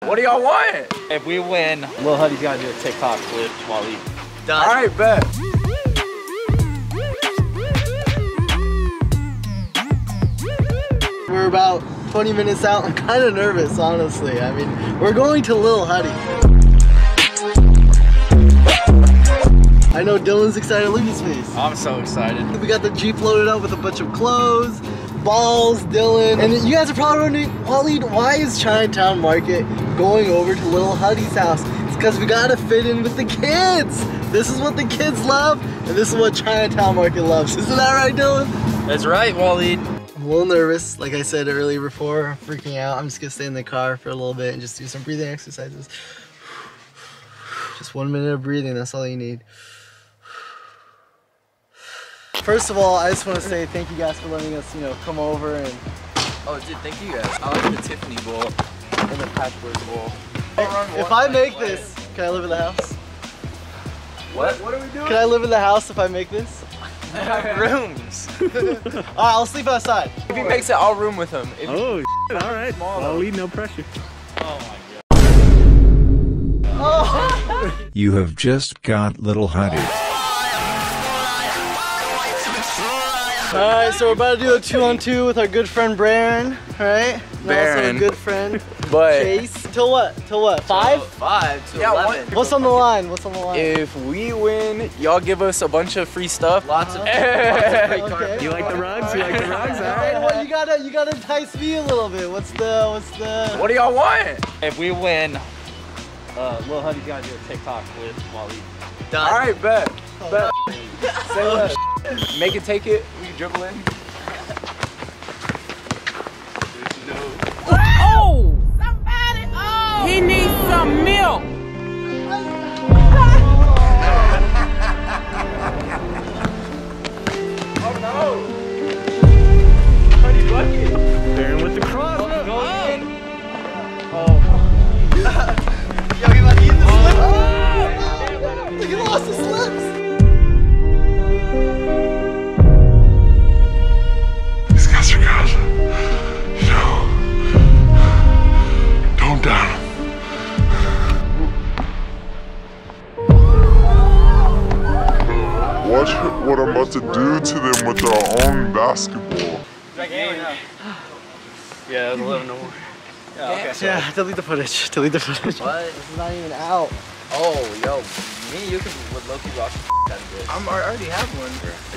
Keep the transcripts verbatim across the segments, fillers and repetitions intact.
What do y'all want? If we win, Lil Huddy's gotta do a TikTok with Waleed. Done. All right, bet. We're about twenty minutes out. I'm kind of nervous, honestly. I mean, we're going to Lil Huddy. I know Dylan's excited. Look at his face. I'm so excited. We got the Jeep loaded up with a bunch of clothes. Balls, Dylan, and you guys are probably wondering, Waleed, why is Chinatown Market going over to Lil Huddy's house? It's because we gotta fit in with the kids. This is what the kids love, and this is what Chinatown Market loves. Isn't that right, Dylan? That's right, Waleed. I'm a little nervous, like I said earlier before, I'm freaking out. I'm just gonna stay in the car for a little bit and just do some breathing exercises. Just one minute of breathing, that's all you need. First of all, I just want to say thank you guys for letting us, you know, come over and... Oh, dude, thank you guys. I like the Tiffany Bowl and the Patchwork Bowl. If, if I make play. this, can I live in the house? What? What are we doing? Can I live in the house if I make this? I have rooms. All right, I'll sleep outside. If he makes it, I'll room with him. If oh, shit, all right. I'll lead, no pressure. Oh, my God. Oh. You have just got Lil Huddy. Alright, so we're about to do a two on two with our good friend Braren, right? Braren. Also a good friend, but Chase. Till what? Till what? Five? Till five, till yeah, eleven. What's on the line? What's on the line? If we win, y'all give us a bunch of free stuff. Lots uh-huh. of, hey. Lots of free okay. You like the rugs? You like the rugs? Alright, well you gotta you gotta entice me a little bit. What's the what's the What do y'all want? If we win, uh Lil Huddy's gotta do a TikTok with Waleed. Done. Alright, bet. Oh, bet. Say what? Oh, make it, take it. We can dribble in. Oh! Somebody! Oh! He needs some milk. Oh no! Honey bucket. Baron with the cross. Oh, go oh. in. Oh! Yo, he about to eat the slip. Oh! Look, he lost his slips. Watch what I'm about to do to them with our own basketball. Yeah, that was eleven no more. Yeah, okay. Yeah, delete the footage. Delete the footage. What? This is not even out. Oh, yo. Me and you could low-key rock the out of this. I'm, I already have one.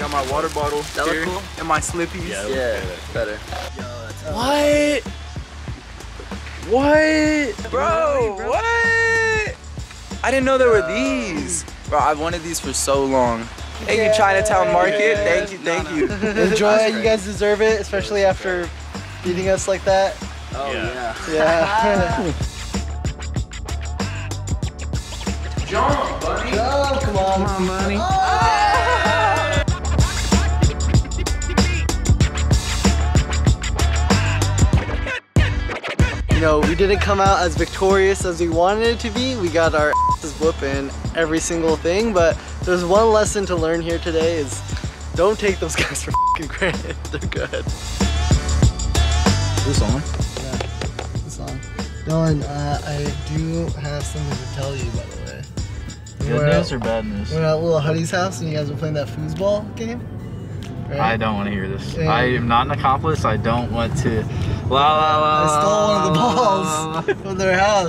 I got my water bottle that here cool? and my slippies. Yeah, yeah better. Yo, what? What? Bro, bro, what? I didn't know there were these. Bro, I've wanted these for so long. Thank yeah. you, Chinatown Market. Yeah. Thank you, thank you. Enjoy it. You guys deserve it, especially after beating us like that. Oh, yeah. Yeah. yeah. Jump, buddy. Oh, come on. Come on, buddy. Oh. Ah. You know, we didn't come out as victorious as we wanted it to be. We got our asses whooping every single thing, but there's one lesson to learn here today is don't take those guys for f***ing granted. They're good. Is this on? Yeah, it's on. Dylan, uh, I do have something to tell you, by the way. Good news or bad news? We're at Lil Huddy's house and you guys were playing that foosball game? Right? I don't want to hear this. Yeah. I am not an accomplice. I don't want to... La la la. I stole one of the balls from their house.